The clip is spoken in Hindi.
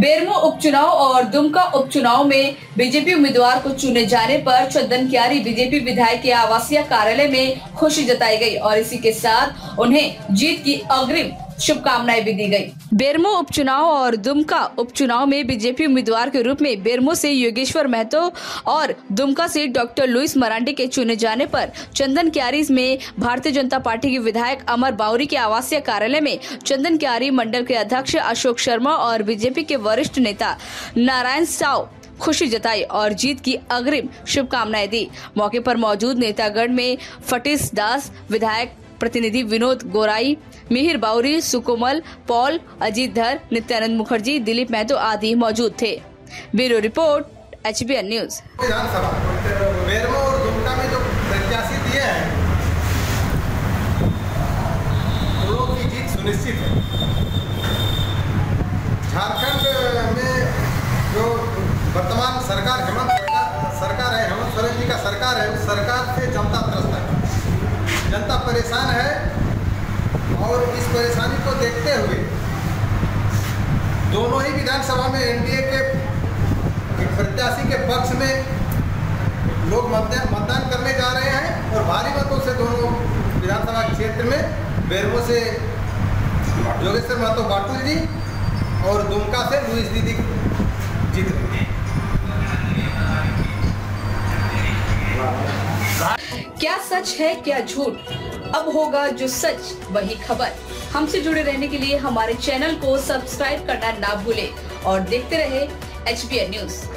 बेरमो उपचुनाव और दुमका उपचुनाव में बीजेपी उम्मीदवार को चुने जाने पर चंदनक्यारी बीजेपी विधायक के आवासीय कार्यालय में खुशी जताई गई और इसी के साथ उन्हें जीत की अग्रिम शुभकामनाएं भी दी गई। बेरमो उपचुनाव और दुमका उपचुनाव में बीजेपी उम्मीदवार के रूप में बेरमो से योगेश्वर महतो और दुमका से डॉक्टर लुइस मरांडी के चुने जाने पर चंदनक्यारी में भारतीय जनता पार्टी के विधायक अमर बाउरी के आवासीय कार्यालय में चंदनक्यारी मंडल के अध्यक्ष अशोक शर्मा और बीजेपी के वरिष्ठ नेता नारायण साव खुशी जताई और जीत की अग्रिम शुभकामनाएं दी। मौके पर मौजूद नेतागण में फतीश दास, विधायक प्रतिनिधि विनोद गोराई, मिहिर बाउरी, सुकोमल पॉल, अजीत धर, नित्यानंद मुखर्जी, दिलीप महतो आदि मौजूद थे। Bureau report HBN news. Bermo और दुमका में जो प्रत्याशी दिए हैं, उन लोगों की जीत सुनिश्चित है। झारखंड में जो वर्तमान सरकार है, हेमंत सोरेन जी का सरकार है, उस सरकार से जनता त्रस्त है, जनता परेशान है और इस परेशानी को देखते हुए दोनों ही विधानसभा में एनडीए के प्रत्याशी के पक्ष में लोग मतदान करने जा रहे हैं और भारी मतों से दोनों विधानसभा क्षेत्र में बेरमो से योगेश्वर महतो बाटुल जी और दुमका से लुइस दीदी जीत रहे हैं। क्या सच है क्या झूठ, अब होगा जो सच वही खबर। हमसे जुड़े रहने के लिए हमारे चैनल को सब्सक्राइब करना ना भूलें और देखते रहे HBN न्यूज।